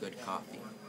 good coffee.